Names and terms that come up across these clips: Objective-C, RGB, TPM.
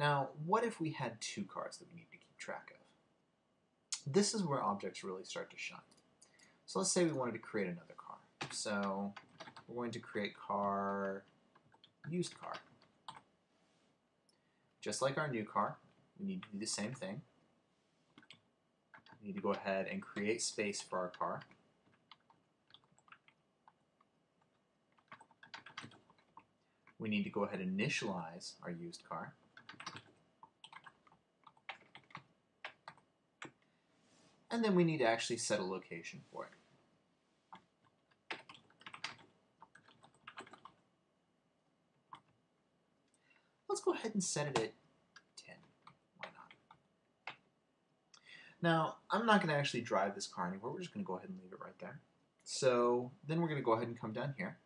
Now, what if we had two cards that we need to keep track of? This is where objects really start to shine. So let's say we wanted to create another car. So we're going to create car, used car. Just like our new car, we need to do the same thing. We need to go ahead and create space for our car. We need to go ahead and initialize our used car. And then we need to actually set a location for it. Let's go ahead and set it at 10. Why not? Now, I'm not going to actually drive this car anywhere. We're just going to go ahead and leave it right there. So then we're going to go ahead and come down here.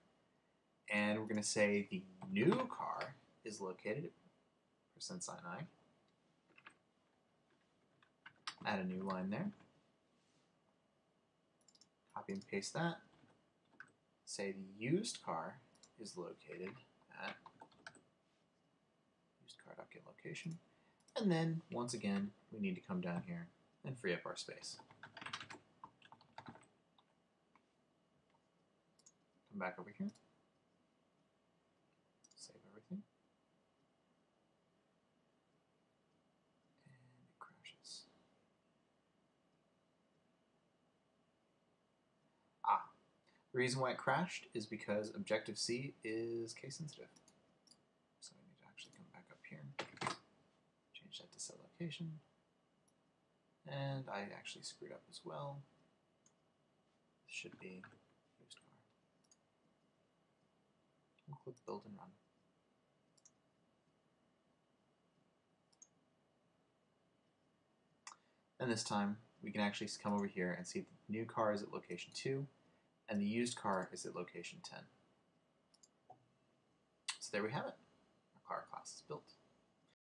And we're going to say the new car is located at %i. Add a new line there. Copy and paste that. Say the used car is located at location, and then once again we need to come down here and free up our space. Come back over here, save everything, and it crashes. The reason why it crashed is because Objective-C is case sensitive. So we need to actually come back up here. That to set location, and I actually screwed up as well. This should be used car. We'll click build and run. And this time we can actually come over here and see the new car is at location 2 and the used car is at location 10. So there we have it. Our car class is built.